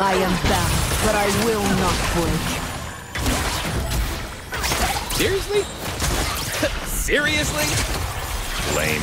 I am bound, but I will not break. Seriously? Seriously? Lame.